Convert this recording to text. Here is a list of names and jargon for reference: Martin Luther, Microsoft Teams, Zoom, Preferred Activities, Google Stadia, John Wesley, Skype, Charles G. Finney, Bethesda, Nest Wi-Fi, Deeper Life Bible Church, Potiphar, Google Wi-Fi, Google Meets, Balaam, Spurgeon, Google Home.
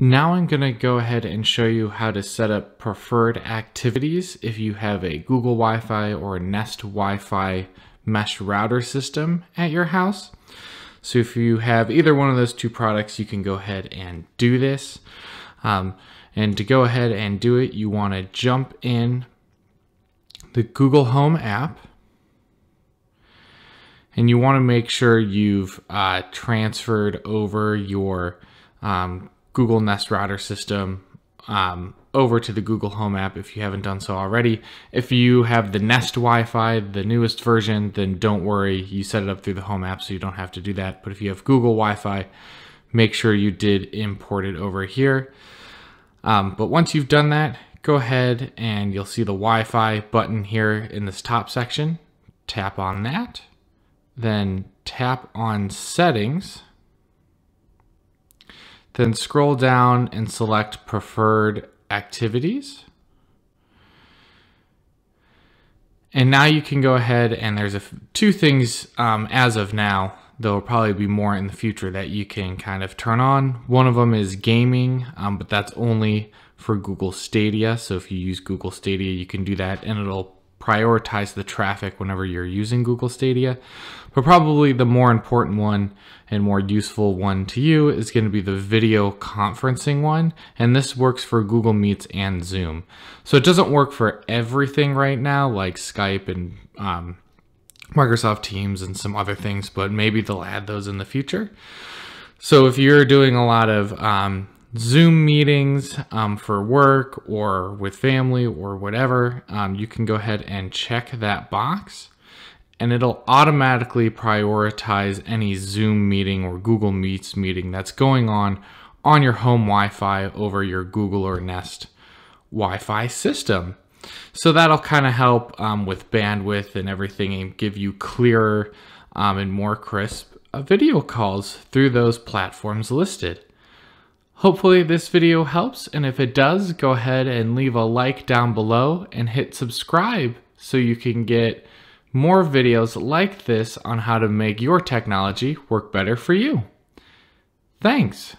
Now I'm going to go ahead and show you how to set up preferred activities if you have a Google Wi-Fi or a Nest Wi-Fi mesh router system at your house. So if you have either one of those two products, you can go ahead and do this. And to go ahead and do it, you want to jump in the Google Home app. And you want to make sure you've transferred over your Google Nest router system over to the Google Home app if you haven't done so already. If you have the Nest Wi-Fi, the newest version, then don't worry, you set it up through the Home app so you don't have to do that. But if you have Google Wi-Fi, make sure you did import it over here. But once you've done that, go ahead and you'll see the Wi-Fi button here in this top section. Tap on that, then tap on Settings. Then scroll down and select Preferred Activities. And now you can go ahead and there's two things as of now, there'll probably be more in the future that you can kind of turn on. One of them is gaming, but that's only for Google Stadia. So if you use Google Stadia, you can do that and it'll prioritize the traffic whenever you're using Google Stadia. But probably the more important one and more useful one to you is going to be the video conferencing one. And this works for Google Meets and Zoom. So it doesn't work for everything right now, like Skype and Microsoft Teams and some other things, but maybe they'll add those in the future. So if you're doing a lot of Zoom meetings for work or with family or whatever, you can go ahead and check that box and it'll automatically prioritize any Zoom meeting or Google Meets meeting that's going on your home Wi-Fi over your Google or Nest Wi-Fi system. So that'll kind of help with bandwidth and everything and give you clearer and more crisp video calls through those platforms listed. Hopefully this video helps, and if it does, go ahead and leave a like down below and hit subscribe so you can get more videos like this on how to make your technology work better for you. Thanks.